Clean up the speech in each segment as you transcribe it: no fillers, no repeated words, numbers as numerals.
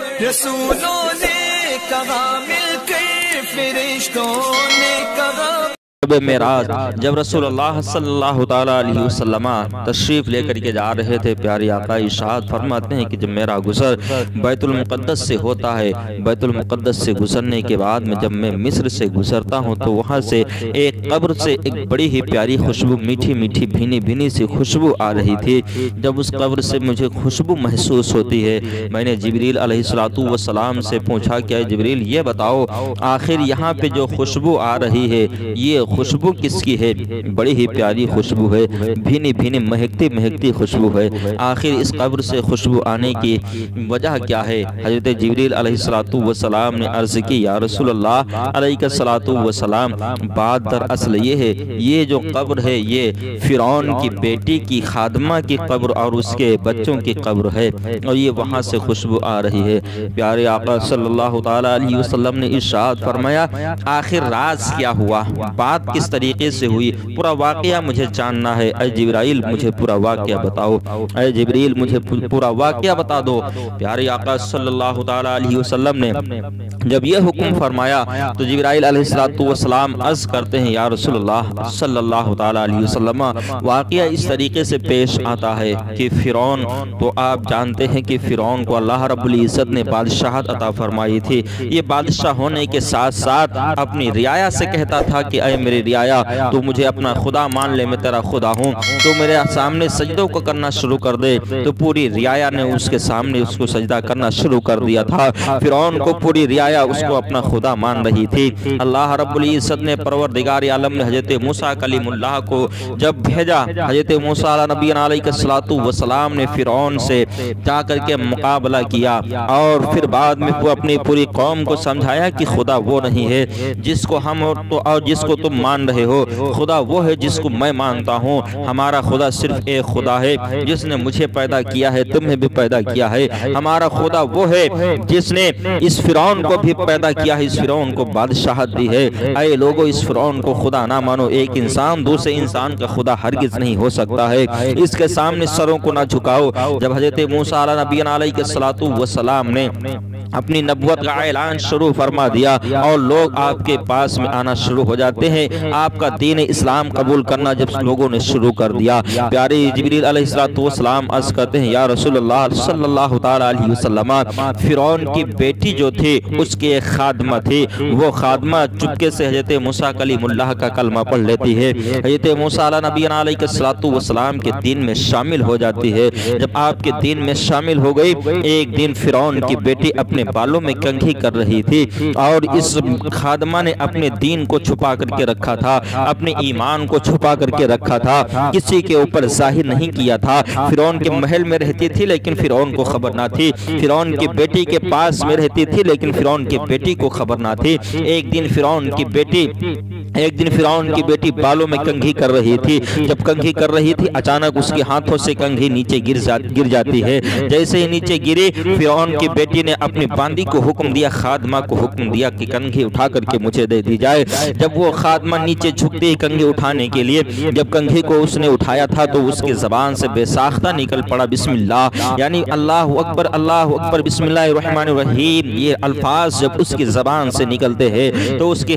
रसूलों ने कहा, मिलकर फरिश्तों ने कहा। मेराज जब रसूलुल्लाह सल्लल्लाहु अलैहि वसल्लम तशरीफ लेकर के जा रहे थे, प्यारे आका इरशाद फरमाते हैं कि जब मेरा गुजर बैतुल मुक़द्दस से होता है, बैतुल मुक़द्दस से गुजरने के बाद में जब मैं मिस्र से गुजरता हूँ तो वहाँ से एक कब्र से एक बड़ी ही प्यारी खुशबू, मीठी मीठी भीनी भीनी सी खुशबू आ रही थी। जब उस कब्र से मुझे खुशबू महसूस होती है, मैंने जिब्रील अलैहिस्सलातु वस्सलाम से पूछा कि जिब्रील ये बताओ आखिर यहाँ पे जो खुशबू आ रही है ये खुशबू किसकी है? बड़ी ही प्यारी खुशबू है, भीनी भीनी महकती महकती खुशबू है, आखिर इस कब्र से खुशबू आने की वजह क्या है? हजरत जिब्रील अलैहिस्सलातु वस्सलाम ने अर्ज़ की, या रसूलल्लाह अलैहिस्सलातु वस्सलाम, बात दरअसल ये है, ये जो कब्र है ये फ़िरौन की बेटी की खादमा की कब्र और उसके बच्चों की कब्र है और ये वहाँ से खुशबू आ रही है। प्यारे आका सल्लल्लाहु तआला अलैहि वसल्लम ने इरशाद फरमाया, आखिर राज क्या हुआ, बात किस तरीके से हुई, पूरा वाक़या मुझे जानना है। ऐ जिब्राइल मुझे पूरा वाक़या बताओ, ऐ जिब्रील मुझे पूरा वाक़या बता दो। प्यारे आका सल्लल्लाहु तआला अलैहि वसल्लम ने जब यह हुक्म फरमाया तो जिब्राइल अलैहिस्सलातु वस्सलाम अर्ज़ करते हैं, या रसूलुल्लाह सल्लल्लाहु तआला अलैहि वसल्लम, वाक़या इस तरीके से पेश आता है कि फ़िरौन, तो आप जानते हैं कि फ़िरौन को अल्लाह रब्बुल इज़्ज़त ने बादशाहत अता फरमाई थी। ये बादशाह होने के साथ साथ अपनी रियाया से कहता था कि ऐ मेरी रियाया, तो मुझे अपना खुदा मान ले, मैं तेरा खुदा हूँ, तो मेरे सामने सजदों को करना शुरू कर दे। तो पूरी रियाया ने उसके सामने उसको सजदा करना शुरू कर दिया था। फ़िरौन को पूरी रियाया उसको अपना खुदा मान रही थी। अल्लाह रब्बुल इज़्ज़त ने परवरदिगार आलम ने हज़रत मूसा कलीमुल्लाह को जब भेजा, हज़रत मूसा नबी अलैहिस्सलातु वस्सलाम ने फ़िरौन से जाकर के मुकाबला किया और फिर बाद में वो अपनी पूरी कौम को समझाया कि खुदा वो नहीं है जिसको हम और जिसको तुम मान रहे हो, खुदा वो है जिसको मैं मानता हूँ। हमारा खुदा सिर्फ एक खुदा है जिसने मुझे पैदा किया है, तुम्हें भी पैदा किया है। हमारा खुदा वो है जिसने इस फ़िरौन को भी पैदा किया है, इस फ़िरौन को बादशाहत दी है। आए लोगों, इस फ़िरौन को खुदा ना मानो। एक इंसान दूसरे इंसान का खुदा हरगिज नहीं हो सकता है। इसके सामने सरों को ना झुकाओ। जब हज़रत मूसा नबी अलैहिस्सलातु वस्सलाम ने अपनी नबुवत का ऐलान शुरू फरमा दिया और लोग आपके पास में आना शुरू हो जाते हैं, आपका दीन इस्लाम कबूल करना जब लोगों ने शुरू कर दिया, प्यारे जिब्रील अलैहिस्सलातु वस्सलाम अर्ज़ करते हैं, या रसूलुल्लाह सल्लल्लाहु तआला अलैहि वसल्लम, फ़िरौन की बेटी जो थी उसकी एक खादमा थी, वो खादमा चुपके से हज़रत मूसा कलीमुल्लाह का कलमा पढ़ लेती है, हज़रत मूसा नबी अलैहिस्सलातु वस्सलाम के दीन में शामिल हो जाती है। जब आपके दीन में शामिल हो गई, एक दिन फ़िरौन की बेटी अपने बालों में कंघी कर रही थी और इस खादमा ने अपने दीन को छुपा करके रखा था, अपने ईमान को छुपा करके रखा था, किसी के ऊपर जाहिर नहीं किया था। फ़िरौन के महल में रहती थी लेकिन फ़िरौन को खबर ना थी, फ़िरौन की बेटी के पास में रहती थी लेकिन फ़िरौन की बेटी को खबर ना थी। एक दिन फ़िरौन की बेटी बालों में कंघी कर रही थी। जब कंघी कर रही थी अचानक उसके हाथों से कंघी नीचे गिर जाती है। जैसे ही नीचे गिरी, फ़िरौन की बेटी ने अपनी बांदी को हुक्म दिया, खादमा को हुक्म दिया कि कंघी उठा करके मुझे दे दी जाए। जब वो खादमा नीचे झुकती कंघी उठाने के लिए, जब कंघी को उसने उठाया था तो उसकी ज़बान से बेसाख्ता निकल पड़ा बिस्मिल्लाह, यानी अल्लाहु अकबर बिस्मिल्लाहिर्रहमानिर्रहीम, ये अल्फाज जब उसकी ज़बान से निकलते हैं तो उसकी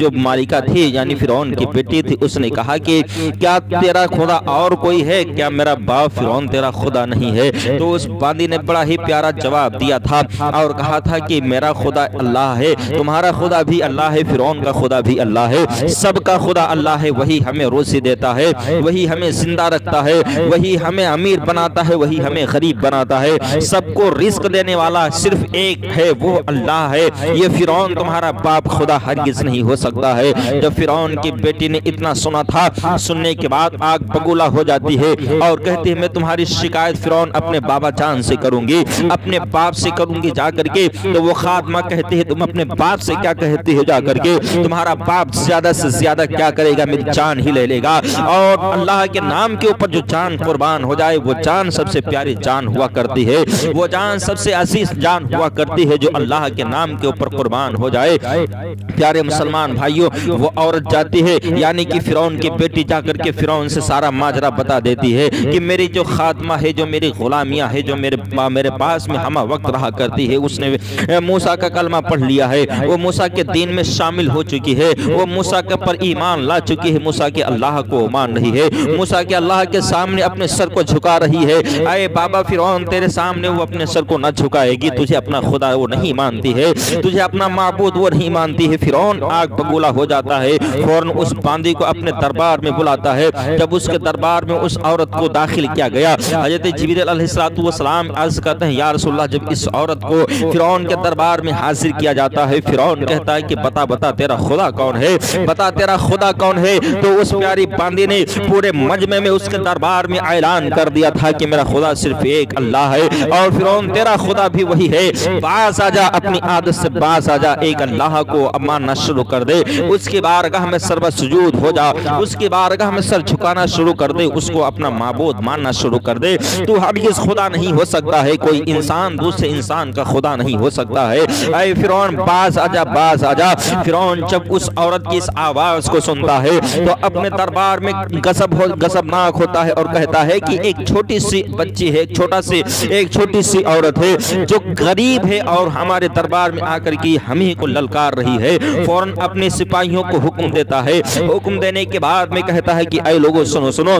जो मालिका थी यानी फ़िरौन की बेटी थी, उसने कहा कि क्या तेरा खुदा और कोई है, क्या मेरा बाप फ़िरौन तेरा खुदा नहीं है? तो उस बांदी ने बड़ा ही प्यारा जवाब दिया था और कहा था कि मेरा खुदा अल्लाह है, तुम्हारा खुदा भी अल्लाह है, फ़िरौन का खुदा भी अल्लाह है, सबका खुदा अल्लाह है, वही हमें रोज़ी देता है, वही हमें जिंदा रखता है, वही हमें अमीर बनाता है, वही हमें गरीब बनाता है, सबको रिस्क देने वाला सिर्फ एक है, वो अल्लाह है। ये फ़िरौन तुम्हारा बाप खुदा हरगिज़ नहीं हो सकता है। जब फ़िरौन की बेटी ने इतना सुना था, सुनने के बाद आग बगुला हो जाती है और कहती है, मैं तुम्हारी शिकायत फ़िरौन अपने बाबा जान से करूँगी, अपने बाप से करूँगी जा करके। तो वो खादमा कहती है, तुम अपने बाप से क्या कहती हो जा करके, तुम्हारा बाप ज्यादा से ज्यादा क्या करेगा, मेरी जान ही ले लेगा, और अल्लाह के नाम के ऊपर जो जान कुर्बान हो जाए वो जान सबसे प्यारी जान हुआ करती है, वो जान सबसे अजीज जान हुआ करती है जो अल्लाह के नाम के ऊपर कुर्बान हो जाए। प्यारे मुसलमान भाइयों, वो औरत जाती है यानी कि फ़िरौन की बेटी जा करके फ़िरौन से सारा माजरा बता देती है कि मेरी जो खादमा है, जो मेरी गुलामियाँ है, जो मेरे पास में हम वक्त रहा कर करती है, उसने मूसा का कलमा पढ़ लिया है, वो मूसा के दीन में शामिल हो चुकी है, वो मूसा के पर ईमान ला चुकी है, मूसा के अल्लाह को मान रही है, मूसा के अल्लाह के सामने अपने सर को झुका रही है। अरे बाबा फिरौन, तेरे सामने वो अपने सर को न झुकाएगी, तुझे अपना खुदा वो नहीं मानती है, तुझे अपना माबूद वो नहीं मानती है। फिरौन आग बगूला हो जाता है, फौरन उस बांदी को अपने दरबार में बुलाता है। जब उसके दरबार में उस औरत को दाखिल किया गया, हजरत जिब्रील अलैहिस्सलातु वस्सलाम अर्ज करते हैं, या रसूलल्लाह, जब इस औरत को फिरौन के दरबार में हाजिर किया जाता है, फिरौन कहता है कि बता बता तेरा खुदा कौन है, बता तेरा खुदा कौन है। तो उस प्यारी बांदी ने पूरे मजमे में उसके दरबार में ऐलान कर दिया था कि मेरा खुदा सिर्फ एक अल्लाह है, और फिरौन तेरा खुदा भी वही है, बास आजा, अपनी आदत से बास आजा, एक अल्लाह को मानना शुरू कर दे, उसकी बारगाह में सर्वसुजूद हो जा, उसकी बारगाह में सर झुकाना शुरू कर दे, उसको अपना माबूद मानना शुरू कर दे। तो हरगिज़ खुदा नहीं हो सकता है, कोई इंसान दूसरे इंसान का खुदा नहीं हो सकता है। अरे फिरौन बाज आजा, बाज आजा। फिरौन जब उस औरत की इस आवाज को सुनता है तो अपने दरबार में गजबनाक होता है और कहता है कि एक छोटी सी बच्ची है, एक छोटी सी औरत है जो गरीब है और हमारे दरबार में आकर के हम ही को ललकार रही है। फौरन अपने सिपाहियों को हुक्म देता है, हुक्म देने के बाद में कहता है कि अरे लोगों सुनो सुनो,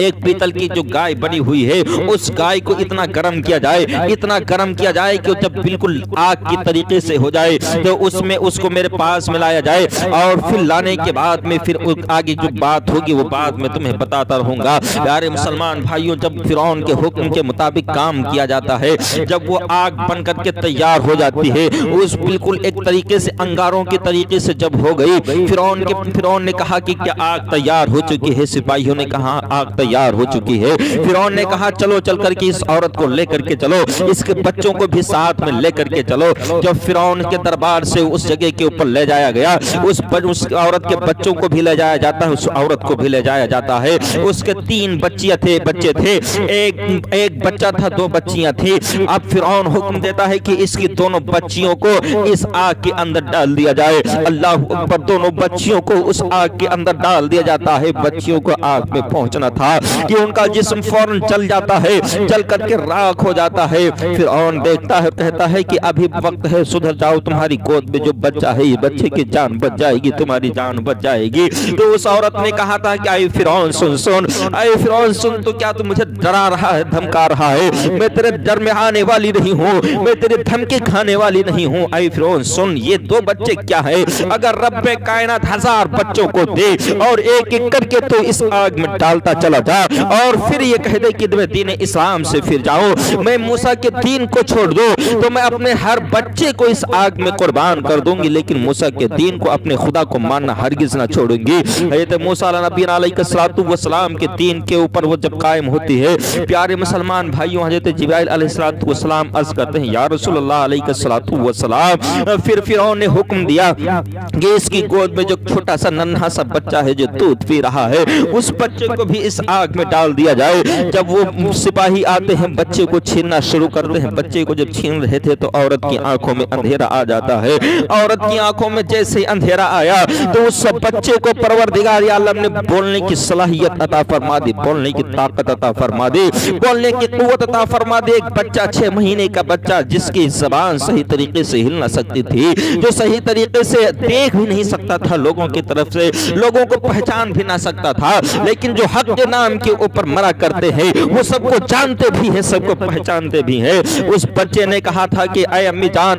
एक पीतल की जो गाय बनी हुई है उस गाय को इतना गर्म किया जाए, इतना गर्म किया जाए कि जब बिल्कुल आग की तरीके से हो जाए तो उसमें उसको मेरे पास में लाया जाए, और फिर लाने के बाद में फिर आगे जो बात होगी वो बाद में तुम्हें बताता रहूंगा। प्यारे मुसलमान भाइयों, जब फिरौन के हुक्म के मुताबिक काम किया जाता है, जब वो आग बन करके तैयार हो जाती है, उस बिल्कुल एक तरीके से अंगारों के तरीके से जब हो गई, फिरौन ने कहा कि क्या आग तैयार हो चुकी है? सिपाहियों ने कहा आग तैयार हो चुकी है। फिरौन ने कहा चलो चल करके इस औरत को लेकर के चलो, इसके बच्चों को भी साथ में लेकर के चलो। जब फिरौन के दरबार से उस जगह के ऊपर ले जाया गया, उस औरत के बच्चों को भी ले जाया जाता है, उस औरत को भी ले जाया जाता है। उसके तीन बच्चे थे, एक बच्चा था, दो बच्चियां थी। अब फिरौन हुक्म देता है कि इसकी दोनों बच्चियों को इस आग के अंदर डाल दिया जाए। अल्लाह अकबर, दोनों बच्चियों को उस आग के अंदर डाल दिया जाता है। बच्चियों को आग में पहुंचना था कि उनका जिस्म फौरन जल जाता है, जल करके राख हो जाता है। फिरौन देखता है, कहता है कि अभी वक्त है, सुधर जाओ, तुम्हारी गोद में जो बच्चा है, ये बच्चे की जान बच जाएगी, तुम्हारी जान बच जाएगी। तो उस औरत ने कहा था कि आई फिरौन सुन, आई फिरौन सुन, तो क्या तू मुझे डरा रहा है, धमका रहा है? मैं तेरे डर में आने वाली नहीं हूँ, मैं तेरे धमकी खाने वाली नहीं हूँ। आई फिरौन सुन, ये दो बच्चे क्या है? अगर रब्बे कायनात 1000 बच्चों को दे और एक-एक करके तो इस आग में डालता चला जा, और फिर ये कह दे कि मैं दीन इस्लाम से फिर जाऊं, मैं मूसा के दीन को छोड़ दूं, तो मैं अपने हर बच्चे को इस आग में कुर्बान कर दूंगी, लेकिन मूसा के दीन को, अपने खुदा को मानना हरगिज ना छोड़ूंगी। हज़रत मूसा अलैहिस्सलाम अलैहिस्सलाम के दीन के ऊपर वो जब कायम होती है, प्यारे मुसलमान भाइयों, हज़रत जिब्राइल अलैहिस्सलाम अर्ज करते हैं, या रसूलल्लाह अलैहिस्सलाम, फिर फिरौन ने हुक्म दिया कि इसकी गोद में जो छोटा सा नन्हा सा बच्चा है जो दूध पी रहा है, उस बच्चे को भी इस आग में डाल दिया जाए। जब वो सिपाही आते हैं, बच्चे को छीनना शुरू करते हैं। बच्चे को जब छीन रहे थे तो औरत की आंखों में अंधेरा आ जाता है। औरत की आंखों में जैसे ही अंधेरा आया तो उस बच्चे को परवरदिगार आलम ने बोलने की सलाहियत अता फरमा दी, बोलने की ताकत अता फरमा दी, बोलने की कुव्वत अता फरमा दी। एक बच्चा, 6 महीने का बच्चा, जिसकी जबान सही तरीके से हिल ना सकती थी, जो सही तरीके से देख भी नहीं सकता था लोगों की तरफ से, लोगों को पहचान भी ना सकता था, लेकिन जो हक के नाम के ऊपर मरा करते हैं वो सबको जानते भी हैं, सबको पहचानते भी हैं। उस बच्चे ने कहा था कि अय अम्मी जान,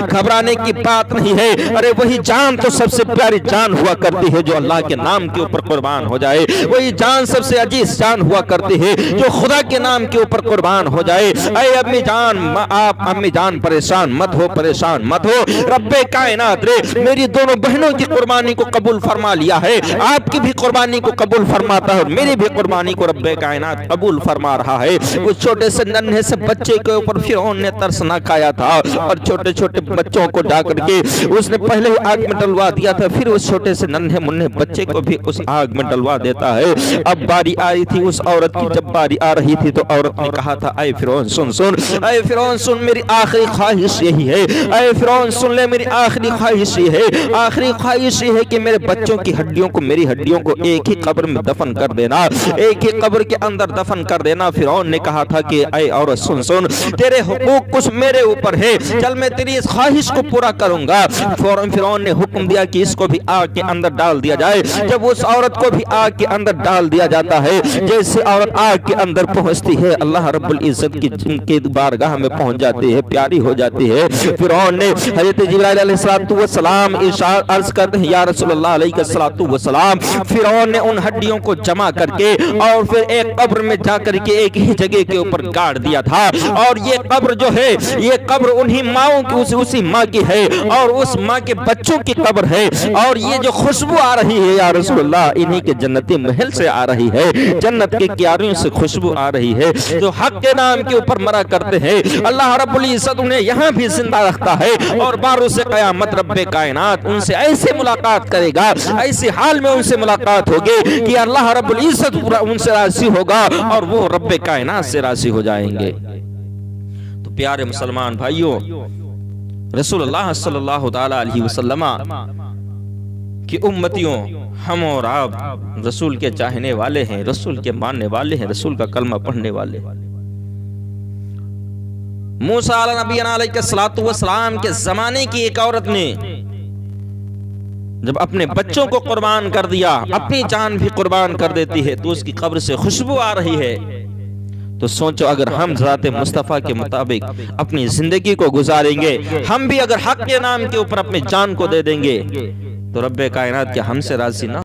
घबराने की बात नहीं है, अरे वही जान तो सबसे प्यारी जान हुआ करती है जो अल्लाह के नाम के ऊपर कुर्बान हो जाए, वही जान सबसे अजीज जान हुआ करती है जो खुदा के नाम के ऊपर कुर्बान हो जाए। अय अम्मी जान, आप अम्मी जान परेशान मत हो, रब्बे कायनात रे, मेरी दोनों बहनों की कुर्बानी को कबूल फरमा लिया है, आपकी भी कुर्बानी को कबूल फरमाता है और मेरी भी कुर्बानी को रब्बे कायनात कबूल फरमा रहा है। उस छोटे से नन्हे से बच्चे के ऊपर फिरौन ने तरस ना खाया था और छोटे छोटे बच्चों को डरा करके उसने पहले ही आग में डलवा दिया था, फिर उस छोटे से नन्हे मुन्ने बच्चे को भी उस आग में डलवा देता है। अब बारी आ रही थी उस औरत की। जब बारी आ रही थी तो औरत ने कहा था, अय फिरौन सुन, मेरी आखिरी ख्वाहिश यही है, अय फिरौन सुन ले, मेरी आखिरी ख्वाहिश ये है, आखिरी ख्वाहिश ये है कि मेरे बच्चों की हड्डियों को, मेरी हड्डियों को एक ही कब्र में दफन कर देना, एक ही कब्र के अंदर दफन कर देना। फिरौन ने कहा था कि अय औरत सुन, तेरे हुकूक कुछ मेरे ऊपर है, चल मैं तेरी इस ख्वाहिश को पूरा करूंगा। फौरन फिरौन ने हुक्म दिया कि इसको भी आग के अंदर डाल दिया जाए। जब उस औरत को भी आग के अंदर डाल दिया जाता है, जैसे औरत आग के अंदर पहुंचती है अल्लाह रब्बुल इज्जत की बारगाह में पहुंच जाती है, प्यारी हो जाती है। फिरौन ने हजरत जिब्राइल अलैहिस्सलातु वस्सलाम इशारा अर्ज करते हैं, या रसूलल्लाह अलैहिस्सलातु वस्सलाम। फिरौन ने उन हड्डियों को जमा करके और फिर एक कब्र में जाकर के एक ही जगह के ऊपर गाड़ दिया था। और ये कब्र जो है, ये कब्र उन्हीं माओं की उसी माँ की है और उस माँ के बच्चों की कब्र है। और ये जो खुशबू आ रही है या रसूलल्लाह, इन्हीं के जन्नती महल से आ रही है, जन्नत के क्यारियों से खुशबू आ रही है। जो हक के नाम के ऊपर मरा करते हैं अल्लाह रब्बुल इज्जत उन्हें यहाँ भी जिंदा रखता है। और बारू से कयामत रब्बे कायनात उनसे ऐसे मुलाकात करेगा, ऐसे हाल में उनसे मुलाकात होगी कि अल्लाह रब्बुल इज्जत पूरा उनसे राजी होगा और वो रब्बे कायनात से राजी हो जाएंगे। तो प्यारे मुसलमान भाइयों, रसूलुल्लाह सल्लल्लाहु अलैहि वसल्लम की उम्मतियों, हम और आप रसूल के चाहने वाले हैं, रसूल के मानने वाले हैं, रसूल का कलमा पढ़ने वाले हैं। मूसा अलैहिस्सलाम के जमाने की एक औरत ने जब अपने बच्चों को कुर्बान कर दिया, अपनी जान भी कुर्बान कर देती है, तो उसकी कब्र से खुशबू आ रही है। तो सोचो, अगर हम ज़ाते मुस्तफ़ा के मुताबिक अपनी जिंदगी को गुजारेंगे, हम भी अगर हक के नाम के ऊपर अपनी जान को दे देंगे, तो रब्बे कायनात के हमसे राजी ना